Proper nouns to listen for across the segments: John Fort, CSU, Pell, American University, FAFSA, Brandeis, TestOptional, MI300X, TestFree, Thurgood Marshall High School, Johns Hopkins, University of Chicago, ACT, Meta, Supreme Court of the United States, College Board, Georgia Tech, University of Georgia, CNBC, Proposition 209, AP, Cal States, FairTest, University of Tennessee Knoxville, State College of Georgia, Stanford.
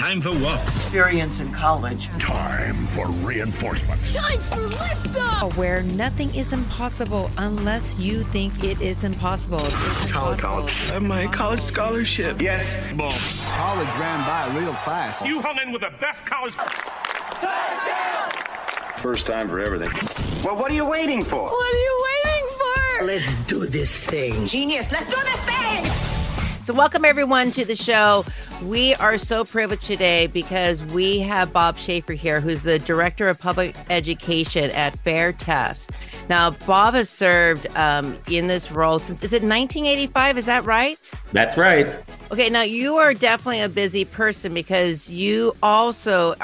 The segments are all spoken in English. Time for what? Experience in college. Time for reinforcement. Time for liftoff! Where nothing is impossible unless you think it is impossible. It's college. My college scholarship. Yes. Boom. College ran by real fast. You hung in with the best college. Touchdown! First time for everything. Well, what are you waiting for? What are you waiting for? Let's do this thing. Genius, let's do this thing! So welcome everyone to the show. We are so privileged today because we have Bob Schaeffer here, who's the Director of Public Education at FairTest. Now, Bob has served in this role since, is it 1985? Is that right? That's right. Okay, now you are definitely a busy person because you also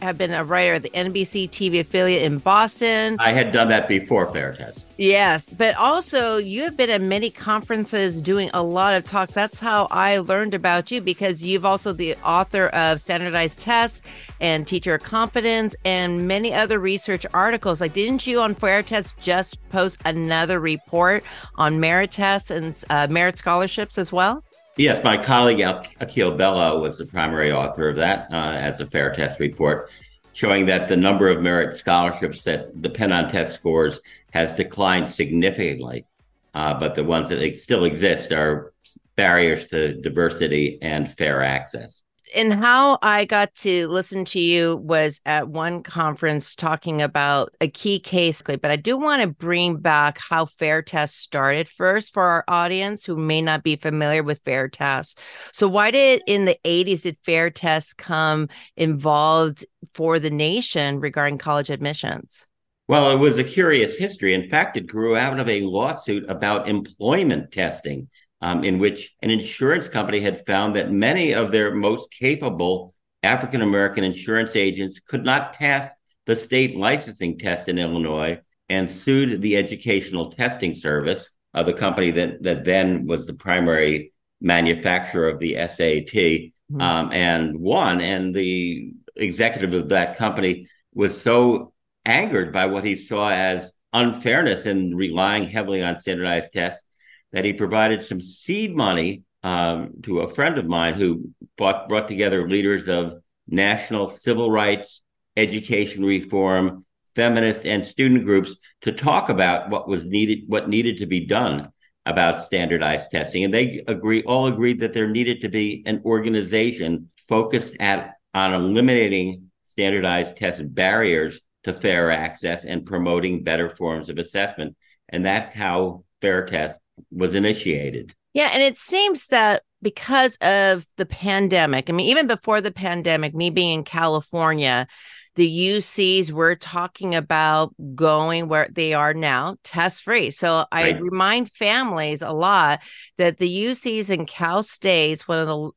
have been a writer at the NBC TV affiliate in Boston. I had done that before FairTest. Yes, but also you have been at many conferences doing a lot of talks. That's how I learned about you, because you've also the author of Standardized Tests and Teacher Competence and many other research articles. Like, didn't you on FairTest just post another report on merit tests and merit scholarships as well? Yes, my colleague Akil Bello was the primary author of that as a FairTest report, showing that the number of merit scholarships that depend on test scores has declined significantly, but the ones that still exist are barriers to diversity and fair access. And how I got to listen to you was at one conference talking about a key case, but I do want to bring back how FairTest started first for our audience who may not be familiar with FairTest. So why did in the 80s did FairTest come involved for the nation regarding college admissions? Well, it was a curious history. In fact, it grew out of a lawsuit about employment testing, in which an insurance company had found that many of their most capable African-American insurance agents could not pass the state licensing test in Illinois and sued the Educational Testing Service, the company that then was the primary manufacturer of the SAT, and won. And the executive of that company was so angered by what he saw as unfairness in relying heavily on standardized tests that he provided some seed money to a friend of mine who brought together leaders of national civil rights, education reform, feminist, and student groups to talk about what needed to be done about standardized testing. And they all agreed that there needed to be an organization focused on eliminating standardized test barriers to fair access and promoting better forms of assessment. And that's how FairTest was initiated. Yeah, and it seems that because of the pandemic, I mean, even before the pandemic, me being in California, the UCs were talking about going where they are now, test-free. So I remind families a lot that the UCs and Cal State's, one of the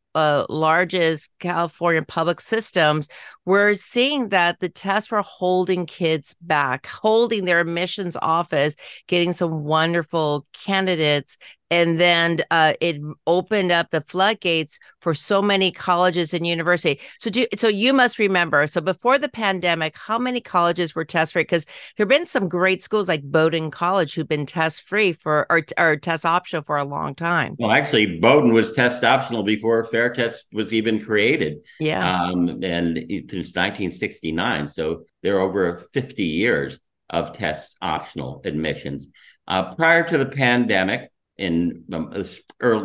largest California public systems, we're seeing that the tests were holding kids back, holding their admissions office, getting some wonderful candidates. And then it opened up the floodgates for so many colleges and universities. So you must remember, so before the pandemic, how many colleges were test-free? Because there have been some great schools like Bowdoin College who've been test-free for or test optional for a long time. Well, actually, Bowdoin was test optional before FairTest was even created. Yeah. And since 1969. So there are over 50 years of test optional admissions. Prior to the pandemic, in the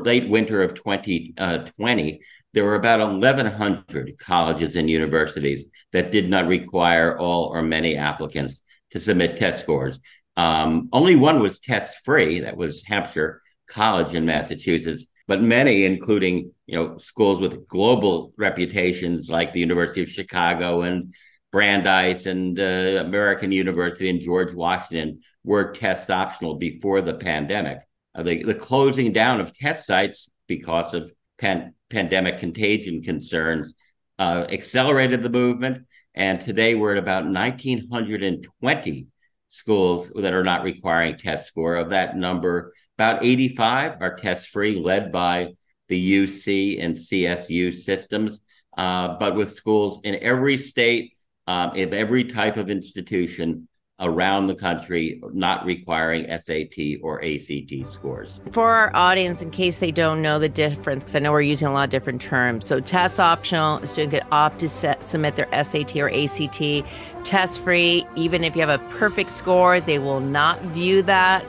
late winter of 2020, there were about 1,100 colleges and universities that did not require all or many applicants to submit test scores. Only one was test-free. That was Hampshire College in Massachusetts. But many, including schools with global reputations like the University of Chicago and Brandeis and American University and George Washington, were test optional before the pandemic. The closing down of test sites because of pandemic contagion concerns accelerated the movement. And today we're at about 1,920 schools that are not requiring test score. Of that number, about 85 are test-free, led by the UC and CSU systems, but with schools in every state, in every type of institution, around the country, not requiring SAT or ACT scores. For our audience, in case they don't know the difference, because I know we're using a lot of different terms. So test optional, a student could opt to submit their SAT or ACT. Test free, even if you have a perfect score, they will not view that.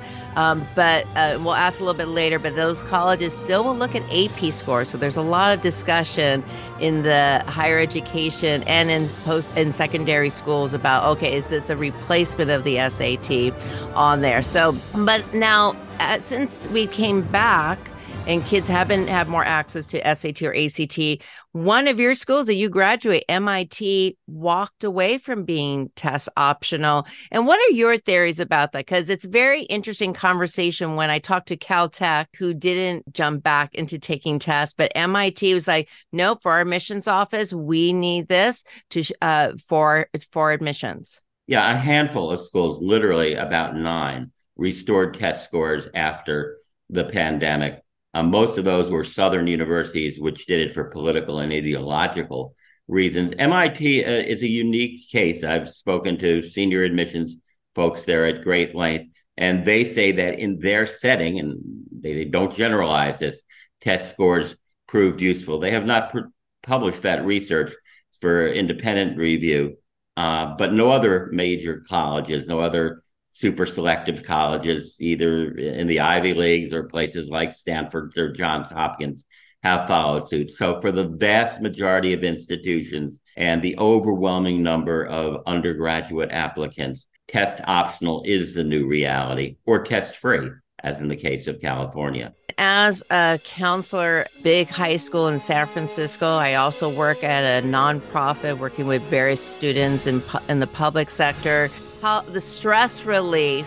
But we'll ask a little bit later, but those colleges still will look at AP scores. So there's a lot of discussion in the higher education and in secondary schools about, okay, is this a replacement of the SAT on there? So, but now since we came back and kids haven't had more access to SAT or ACT, one of your schools that you graduate, MIT, walked away from being test optional. And what are your theories about that? Because it's very interesting conversation when I talked to Caltech, who didn't jump back into taking tests, but MIT was like, no, for our admissions office, we need this to for admissions. Yeah, a handful of schools, literally about 9, restored test scores after the pandemic. Most of those were Southern universities, which did it for political and ideological reasons. MIT is a unique case. I've spoken to senior admissions folks there at great length, and they say that in their setting, and they don't generalize this, test scores proved useful. They have not published that research for independent review, but no other major colleges, no other super selective colleges, either in the Ivy Leagues or places like Stanford or Johns Hopkins, have followed suit. So for the vast majority of institutions and the overwhelming number of undergraduate applicants, test optional is the new reality, or test free, as in the case of California. As a counselor, big high school in San Francisco, I also work at a nonprofit working with various students in the public sector. How the stress relief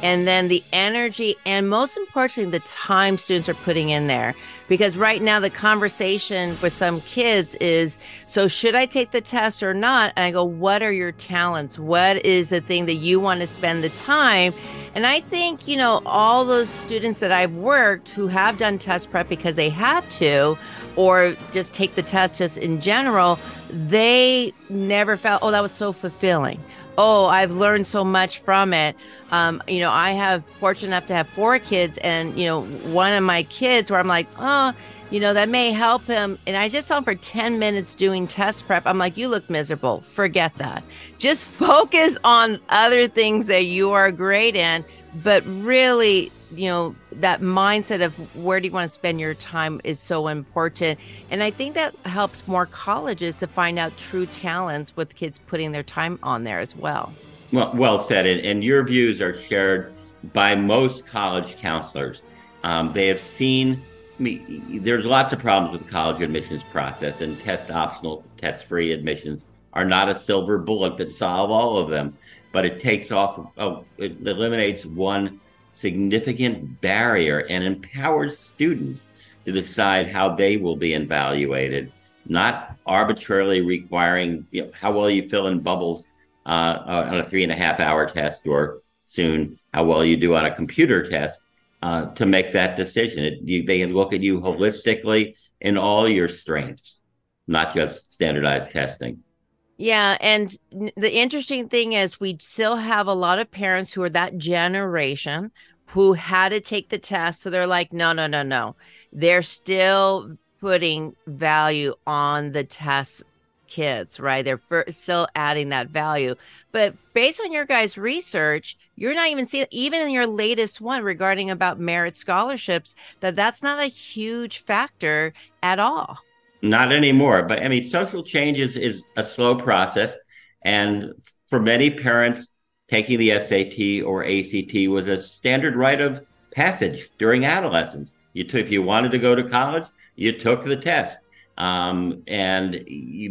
and then the energy and most importantly, the time students are putting in there. Because right now the conversation with some kids is, so should I take the test or not? And I go, what are your talents? What is the thing that you want to spend the time? And I think, you know, all those students that I've worked who have done test prep because they had to, or just take the test just in general, they never felt, oh, that was so fulfilling. Oh, I've learned so much from it. You know, I have fortunate enough to have 4 kids, and, you know, one of my kids where I'm like, oh, you know, that may help him. And I just saw him for 10 minutes doing test prep. I'm like, you look miserable. Forget that. Just focus on other things that you are great in. But really, you know, that mindset of where do you want to spend your time is so important. And I think that helps more colleges to find out true talents with kids putting their time on there as well. Well said. And your views are shared by most college counselors. They have seen, I mean, there's lots of problems with the college admissions process, and test optional, test free admissions are not a silver bullet that solve all of them, but it takes off, it eliminates one significant barrier and empowers students to decide how they will be evaluated, not arbitrarily requiring, you know, how well you fill in bubbles on a 3.5-hour test, or soon how well you do on a computer test to make that decision. They can look at you holistically in all your strengths, not just standardized testing. Yeah. And the interesting thing is we still have a lot of parents who are that generation who had to take the test. So they're like, no. They're still putting value on the test kids, right? They're still adding that value. But based on your guys' research, you're not even seeing, even in your latest one regarding about merit scholarships, that's not a huge factor at all. Not anymore. But I mean, social change is a slow process. And for many parents, taking the SAT or ACT was a standard rite of passage during adolescence. If you wanted to go to college, you took the test. And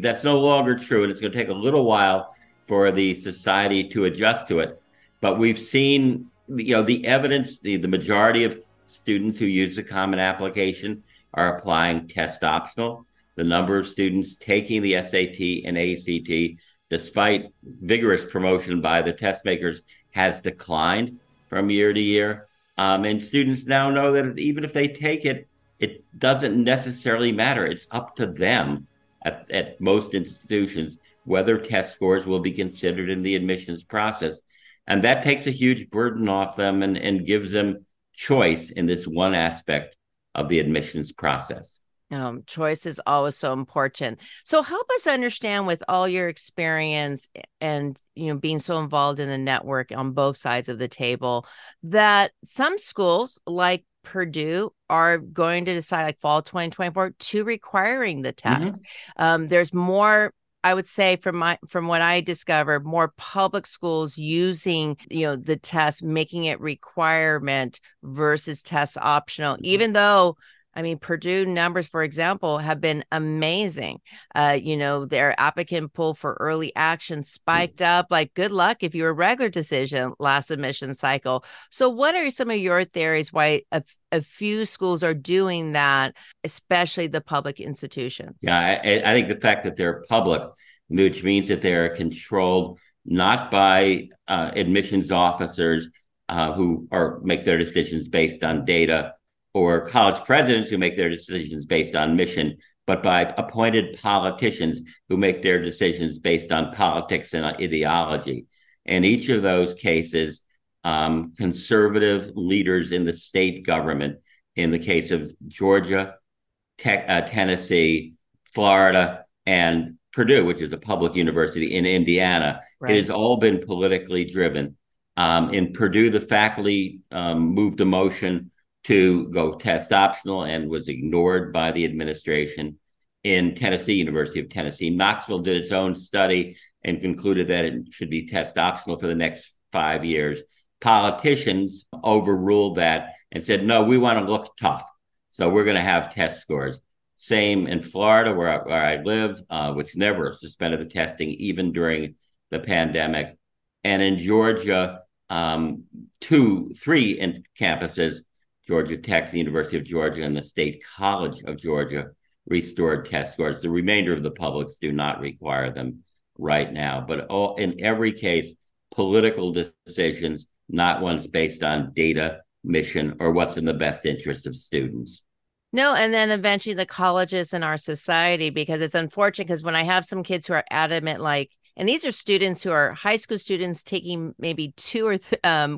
that's no longer true. And it's going to take a little while for the society to adjust to it. But we've seen, you know, the evidence, the majority of students who use the Common Application are applying test optional. The number of students taking the SAT and ACT, despite vigorous promotion by the test makers, has declined from year to year. And students now know that even if they take it, it doesn't necessarily matter. It's up to them at most institutions whether test scores will be considered in the admissions process. And that takes a huge burden off them and gives them choice in this one aspect of the admissions process. Choice is always so important. So help us understand, with all your experience and, being so involved in the network on both sides of the table, that some schools like Purdue are going to decide, like fall 2024, to requiring the test. Mm-hmm. There's more, I would say, from what I discovered, more public schools using, the test, making it requirement versus test optional, even though, Purdue numbers, for example, have been amazing. Their applicant pool for early action spiked up. Like, good luck if you're a regular decision last admission cycle. So what are some of your theories why a few schools are doing that, especially the public institutions? Yeah, I think the fact that they're public, which means that they're controlled not by admissions officers who make their decisions based on data, or college presidents who make their decisions based on mission, but by appointed politicians who make their decisions based on politics and ideology. In each of those cases, conservative leaders in the state government, in the case of Georgia, Tennessee, Florida, and Purdue, which is a public university in Indiana, right. It has all been politically driven. In Purdue, the faculty moved a motion to go test optional and was ignored by the administration. In Tennessee, University of Tennessee Knoxville did its own study and concluded that it should be test optional for the next 5 years. Politicians overruled that and said, no, we want to look tough, so we're going to have test scores. Same in Florida, where I live, which never suspended the testing, even during the pandemic. And in Georgia, three campuses, Georgia Tech, the University of Georgia, and the State College of Georgia, restored test scores. The remainder of the publics do not require them right now. But in every case, political decisions, not ones based on data, mission, or what's in the best interest of students. No, and then eventually the colleges in our society, because it's unfortunate, because when I have some kids who are adamant, like, and these are students who are high school students taking maybe two or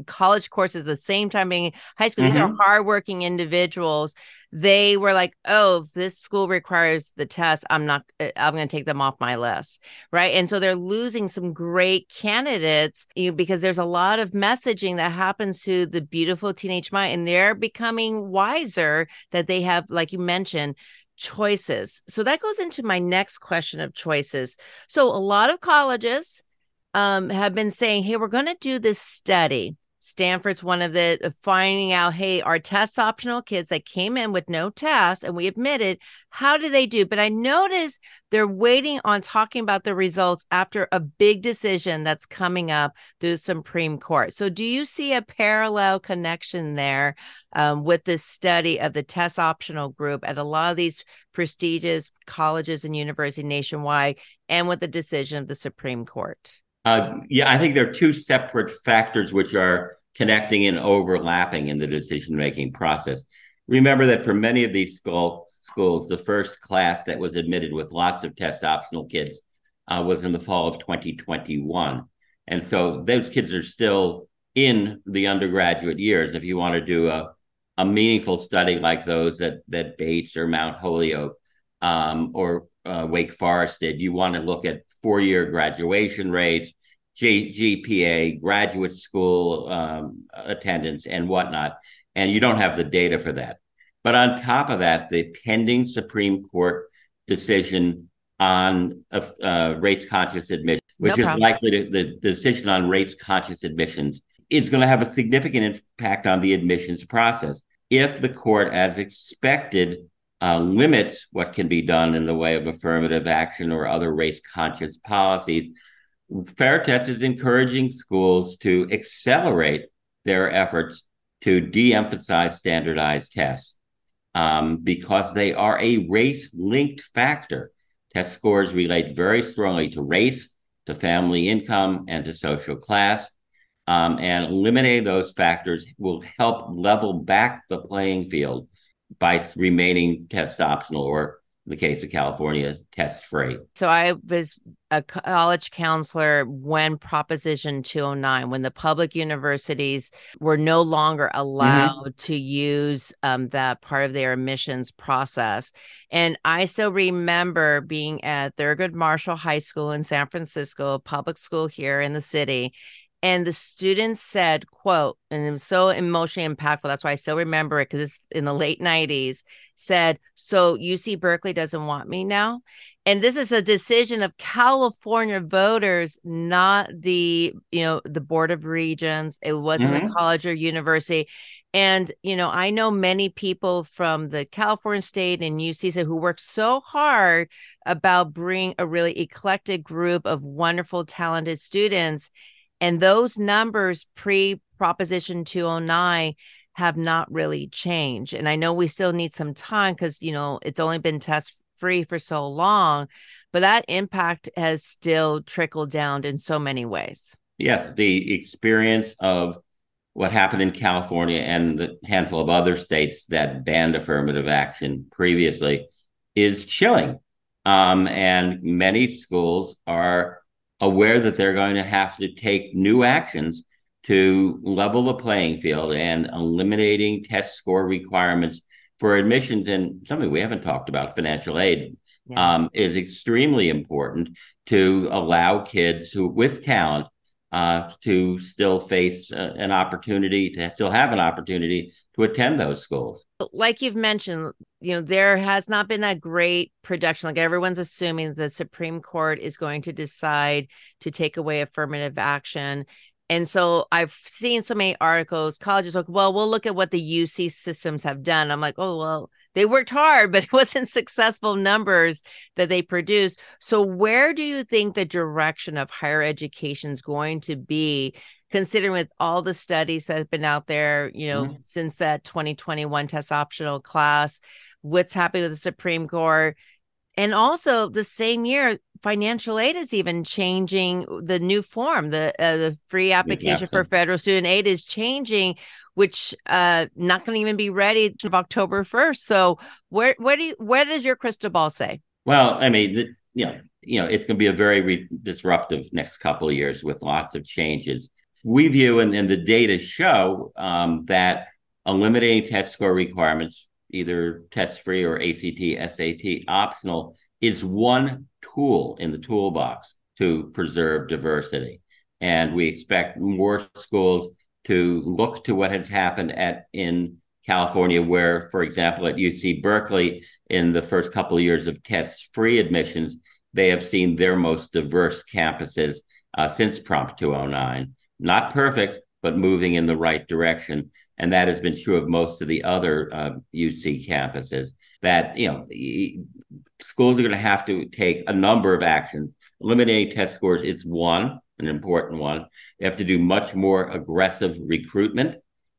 college courses at the same time being high school. Mm-hmm. These are hardworking individuals. They were like, oh, if this school requires the test, I'm going to take them off my list. Right. And so they're losing some great candidates because there's a lot of messaging that happens to the beautiful teenage mind. And they're becoming wiser that they have, like you mentioned, choices. So that goes into my next question of choices. So a lot of colleges have been saying, hey, we're going to do this study. Stanford's one of the finding out, hey, our test optional kids that came in with no test and we admitted, how do they do? But I noticed they're waiting on talking about the results after a big decision that's coming up through the Supreme Court. So do you see a parallel connection there with this study of the test optional group at a lot of these prestigious colleges and universities nationwide and with the decision of the Supreme Court? Yeah, I think there are two separate factors which are connecting and overlapping in the decision-making process. Remember that for many of these schools, the first class that was admitted with lots of test-optional kids was in the fall of 2021. And so those kids are still in the undergraduate years. If you want to do a meaningful study like those that Bates or Mount Holyoke or Wake Forest did, you want to look at four-year graduation rates, GPA, graduate school attendance, and whatnot. And you don't have the data for that. But on top of that, the pending Supreme Court decision on race-conscious admissions, which is likely the decision on race-conscious admissions, is going to have a significant impact on the admissions process. If the court, as expected, limits what can be done in the way of affirmative action or other race-conscious policies, FairTest is encouraging schools to accelerate their efforts to de-emphasize standardized tests because they are a race-linked factor. Test scores relate very strongly to race, to family income, and to social class, and eliminating those factors will help level back the playing field by remaining test optional or in the case of California, test free. So I was a college counselor when Proposition 209, when the public universities were no longer allowed to use that part of their admissions process. And I still remember being at Thurgood Marshall High School in San Francisco, a public school here in the city. And the students said, quote, and it was so emotionally impactful. That's why I still remember it, because it's in the late 90s, said, so UC Berkeley doesn't want me now. And this is a decision of California voters, not the, you know, the Board of Regents. It wasn't the college or university. And, you know, I know many people from the California State and UC who worked so hard about bringing a really eclectic group of wonderful, talented students. And those numbers pre-Proposition 209 have not really changed. And I know we still need some time because, you know, it's only been test-free for so long, but that impact has still trickled down in so many ways. Yes, the experience of what happened in California and the handful of other states that banned affirmative action previously is chilling. And many schools are aware that they're going to have to take new actions to level the playing field, and eliminating test score requirements for admissions, and something we haven't talked about, financial aid, is extremely important to allow kids who, with talent to still face an opportunity, to still have an opportunity to attend those schools. Like you've mentioned, you know, there has not been that great protection. Like everyone's assuming the Supreme Court is going to decide to take away affirmative action. And so I've seen so many articles, colleges like, well, we'll look at what the UC systems have done. I'm like, oh, well, they worked hard, but it wasn't successful numbers that they produced. So where do you think the direction of higher education is going to be, considering with all the studies that have been out there, you know, since that 2021 test optional class, what's happening with the Supreme Court? And also the same year, financial aid is even changing the new form. The free application for federal student aid is changing, which not going to even be ready of October 1st. So where does your crystal ball say? Well, I mean, it's going to be a very disruptive next couple of years with lots of changes. We view, and the data show that eliminating test score requirements, either test-free or ACT, SAT optional, is one tool in the toolbox to preserve diversity. And we expect more schools to look to what has happened in California, where, for example, at UC Berkeley, in the first couple of years of test-free admissions, they have seen their most diverse campuses since Prop 209. Not perfect, but moving in the right direction. And that has been true of most of the other UC campuses, that, you know, schools are going to have to take a number of actions. Eliminating test scores is one, an important one. They have to do much more aggressive recruitment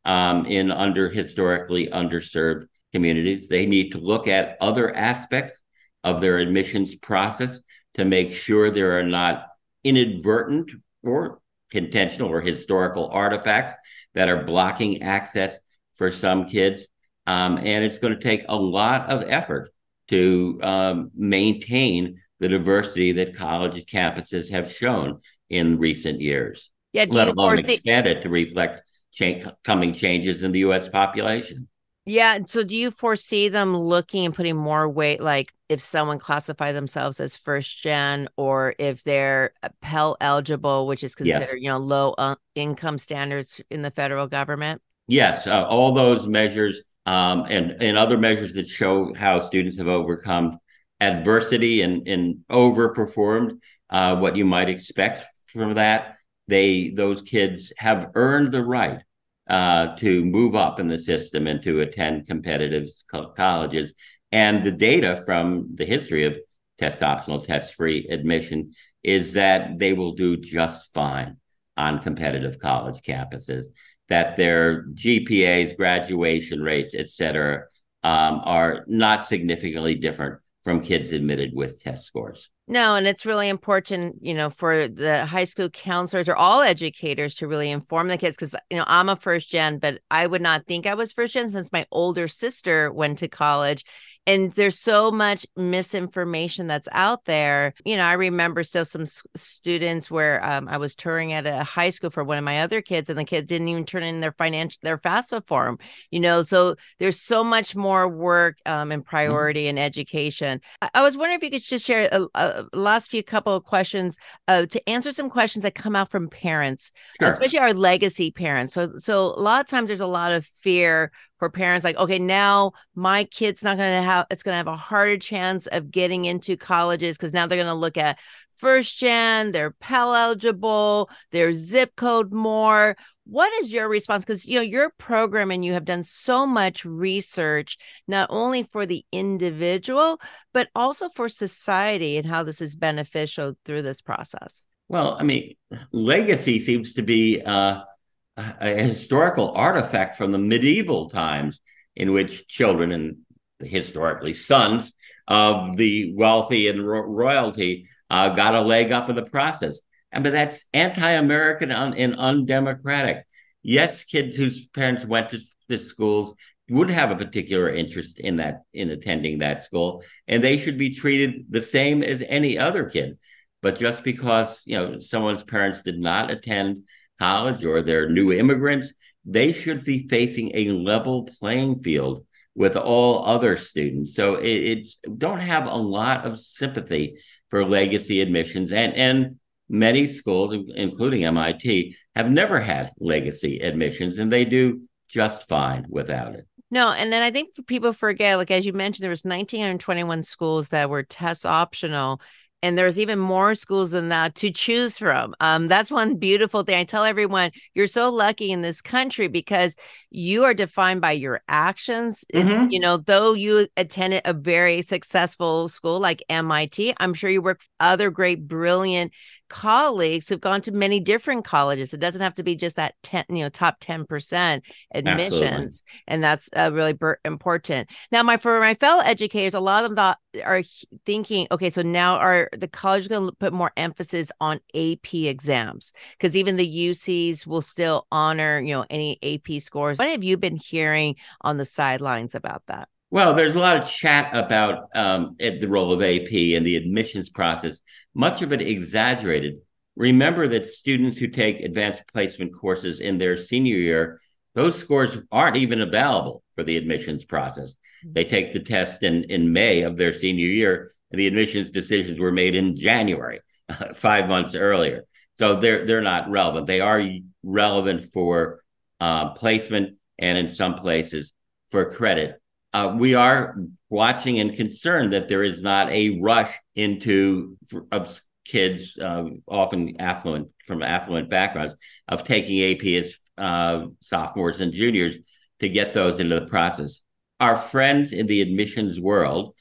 in historically underserved communities. They need to look at other aspects of their admissions process to make sure there are not inadvertent or intentional or historical artifacts that are blocking access for some kids. And it's going to take a lot of effort to maintain the diversity that college campuses have shown in recent years, let alone expand it to reflect coming changes in the U.S. population. Yeah. So do you foresee them looking and putting more weight, like if someone classifies themselves as first gen, or if they're Pell eligible, which is considered, you know, low income standards in the federal government? Yes. All those measures and other measures that show how students have overcome adversity and overperformed what you might expect from that. Those kids have earned the right to move up in the system and to attend competitive colleges. And the data from the history of test optional, test free admission is that they will do just fine on competitive college campuses, that their GPAs, graduation rates, et cetera, are not significantly different from kids admitted with test scores. No, and it's really important, you know, for the high school counselors or all educators to really inform the kids, because, you know, I'm a first gen, but I would not think I was first gen since my older sister went to college. And there's so much misinformation that's out there. You know, I remember still some students where I was touring at a high school for one of my other kids, and the kid didn't even turn in their FAFSA form, you know, so there's so much more work and priority in education. I was wondering if you could just share a last few couple of questions to answer some questions that come out from parents, sure, especially our legacy parents. So a lot of times there's a lot of fear for parents, like, okay, now my kid's not going to have, it's going to have a harder chance of getting into colleges because now they're going to look at first gen, they're Pell eligible, their zip code more. What is your response? Because, you know, your program and you have done so much research, not only for the individual, but also for society and how this is beneficial through this process. Well, I mean, legacy seems to be a historical artifact from the medieval times in which children and historically sons of the wealthy and royalty got a leg up in the process. I mean, that's anti-American and undemocratic. Yes, kids whose parents went to schools would have a particular interest in attending that school, and they should be treated the same as any other kid. But just because, you know, someone's parents did not attend college or they're new immigrants, they should be facing a level playing field with all other students. So it's don't have a lot of sympathy for legacy admissions, and many schools, including MIT, have never had legacy admissions, and they do just fine without it. No, and then I think people forget, like as you mentioned, there was 1,921 schools that were test optional, and there's even more schools than that to choose from. That's one beautiful thing. I tell everyone, you're so lucky in this country because you are defined by your actions. Mm-hmm. You know, though you attended a very successful school like MIT, I'm sure you work with other great, brilliant colleagues who've gone to many different colleges. It doesn't have to be just that top 10% admissions. Absolutely. And that's really important. Now, for my fellow educators, a lot of them are thinking, okay, so now are the college going to put more emphasis on AP exams? Because even the UCs will still honor, any AP scores. What have you been hearing on the sidelines about that? Well, there's a lot of chat about the role of AP and the admissions process, much of it exaggerated. Remember that students who take advanced placement courses in their senior year, those scores aren't even available for the admissions process. Mm-hmm. They take the test in May of their senior year, and the admissions decisions were made in January, 5 months earlier. So they're not relevant. They are relevant for placement and in some places for credit. We are watching and concerned that there is not a rush of kids, often from affluent backgrounds, of taking AP as sophomores and juniors to get those into the process. Our friends in the admissions world,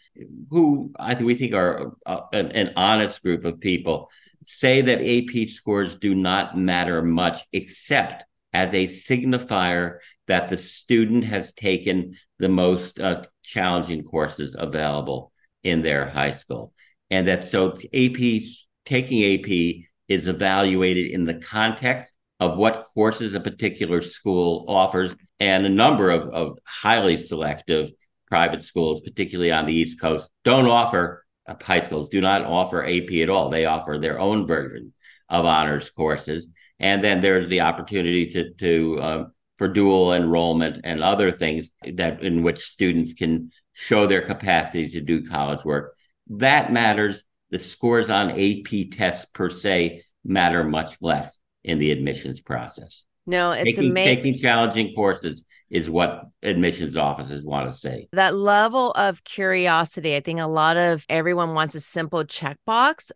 who we think are an honest group of people, say that AP scores do not matter much except as a signifier that the student has taken the most challenging courses available in their high school. And that so taking AP is evaluated in the context of what courses a particular school offers, and a number of highly selective private schools, particularly on the East Coast, do not offer AP at all. They offer their own version of honors courses. And then there's the opportunity for dual enrollment and other things that in which students can show their capacity to do college work. That matters. The scores on AP tests per se matter much less in the admissions process. No, it's amazing. Taking challenging courses is what admissions offices want to say. That level of curiosity, I think everyone wants a simple checkbox,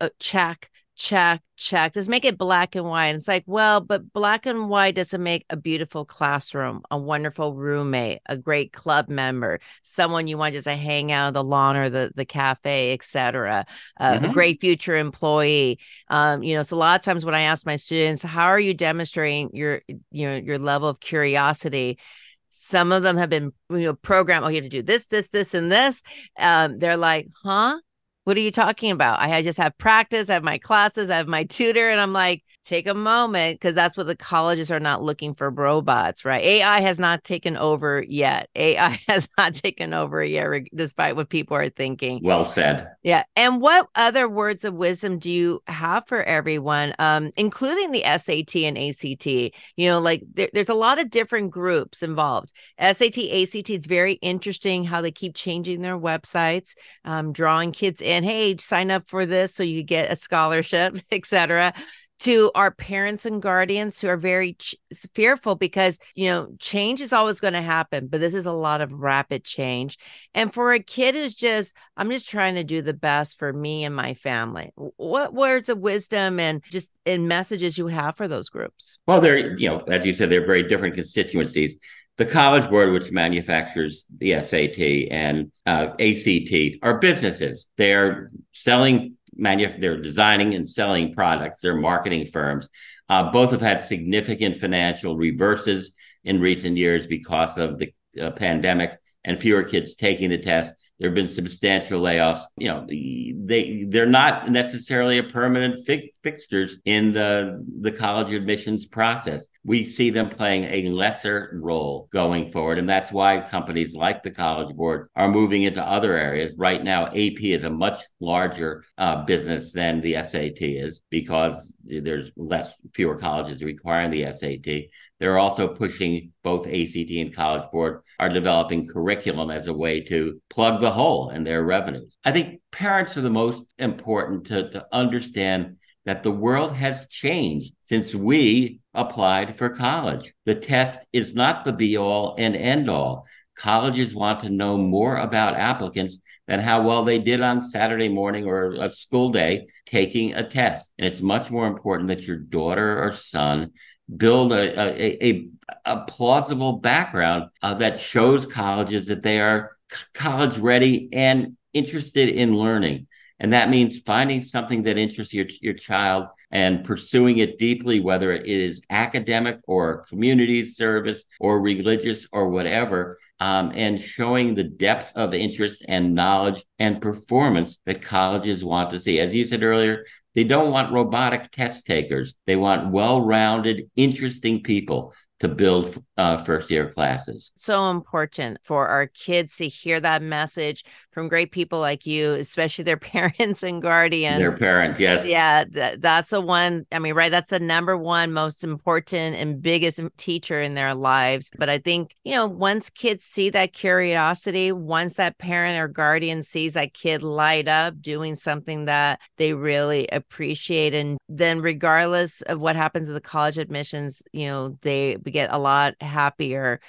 check. Just make it black and white. And it's like, well, but black and white doesn't make a beautiful classroom, a wonderful roommate, a great club member, someone you want to just hang out on the lawn or the cafe, etc. A great future employee. So a lot of times when I ask my students, how are you demonstrating your level of curiosity? Some of them have been programmed. Oh, you have to do this, this, this, and this. They're like, huh? What are you talking about? I just have practice, I have my classes, I have my tutor. And I'm like, take a moment, because that's what the colleges are not looking for, robots, right? AI has not taken over yet. AI has not taken over yet, despite what people are thinking. Well said. Yeah. And what other words of wisdom do you have for everyone, including the SAT and ACT? You know, like there's a lot of different groups involved. SAT, ACT, it's very interesting how they keep changing their websites, drawing kids in. And hey, sign up for this so you get a scholarship, et cetera. To our parents and guardians who are very fearful because, you know, change is always going to happen, but this is a lot of rapid change. And for a kid who's just, I'm just trying to do the best for me and my family. What words of wisdom and just in messages you have for those groups? Well, they're, you know, as you said, they're very different constituencies. The College Board, which manufactures the SAT and ACT, are businesses. They're selling, they're designing and selling products. They're marketing firms. Both have had significant financial reverses in recent years because of the pandemic and fewer kids taking the test. There have been substantial layoffs. You know, they're not necessarily a permanent fixtures in the college admissions process. We see them playing a lesser role going forward. And that's why companies like the College Board are moving into other areas. Right now, AP is a much larger business than the SAT is because there's fewer colleges requiring the SAT. They're also pushing, both ACT and College Board are developing curriculum as a way to plug the hole in their revenues. I think parents are the most important to understand that the world has changed since we applied for college. The test is not the be-all and end-all. Colleges want to know more about applicants than how well they did on Saturday morning or a school day taking a test. And it's much more important that your daughter or son build a plausible background that shows colleges that they are college ready and interested in learning. And that means finding something that interests your child and pursuing it deeply, whether it is academic or community service or religious or whatever, and showing the depth of interest and knowledge and performance that colleges want to see. As you said earlier, they don't want robotic test takers. They want well-rounded, interesting people to build first-year classes. So important for our kids to hear that message from great people like you, especially their parents and guardians. Their parents, yes. Yeah, that's the one. I mean, right, that's the number one most important and biggest teacher in their lives. But I think, you know, once kids see that curiosity, once that parent or guardian sees that kid light up doing something that they really appreciate, and then regardless of what happens to the college admissions, you know, they get a lot happier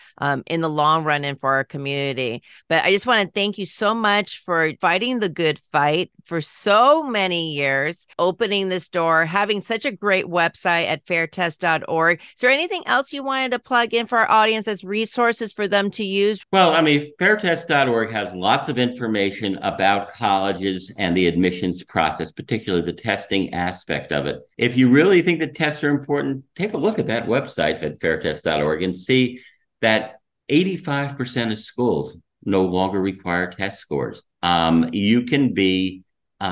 in the long run and for our community. But I just want to thank you so much for fighting the good fight for so many years, opening this door, having such a great website at fairtest.org. Is there anything else you wanted to plug in for our audience as resources for them to use? Well, I mean, fairtest.org has lots of information about colleges and the admissions process, particularly the testing aspect of it. If you really think the tests are important, take a look at that website at fairtest.org and see that 85% of schools no longer require test scores. You can be,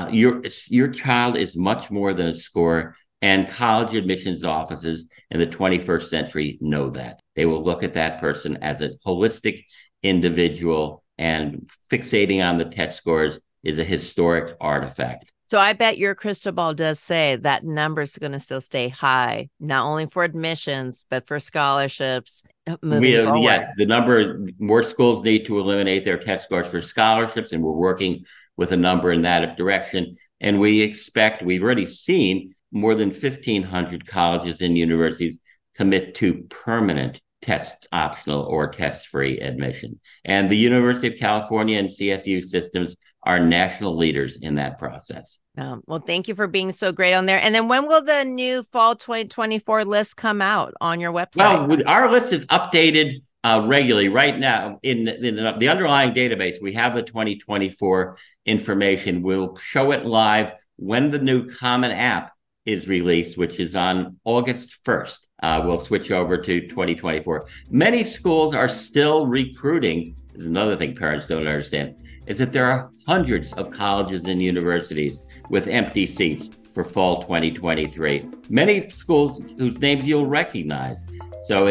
your child is much more than a score, and college admissions offices in the 21st century know that. They will look at that person as a holistic individual, and fixating on the test scores is a historic artifact. So I bet your crystal ball does say that number is going to still stay high, not only for admissions, but for scholarships. Moving forward. Yes, the number, more schools need to eliminate their test scores for scholarships, and we're working with a number in that direction. And we've already seen more than 1,500 colleges and universities commit to permanent test optional or test-free admission. And the University of California and CSU systems are national leaders in that process. Well, thank you for being so great on there. And then when will the new fall 2024 list come out on your website? Well, our list is updated regularly. Right now, in the underlying database, we have the 2024 information. We'll show it live when the new Common App is released, which is on August 1st. We'll switch over to 2024. Many schools are still recruiting. This is another thing parents don't understand. is that there are hundreds of colleges and universities with empty seats for fall 2023. Many schools whose names you'll recognize. So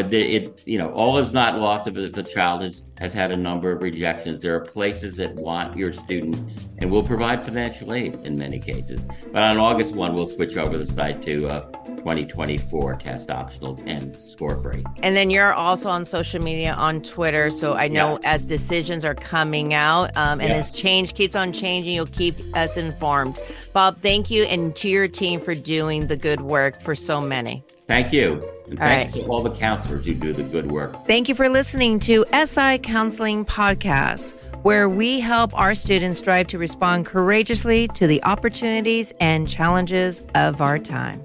all is not lost if a child has had a number of rejections. There are places that want your student and will provide financial aid in many cases. But on August 1, we'll switch over the site to 2024 test optional and score break. And then you're also on social media, on Twitter. So I know as decisions are coming out and as change keeps on changing, you'll keep us informed. Bob, thank you. And to your team for doing the good work for so many. Thank you. And thanks to all the counselors who do the good work. Thank you for listening to SI Counseling Podcast, where we help our students strive to respond courageously to the opportunities and challenges of our time.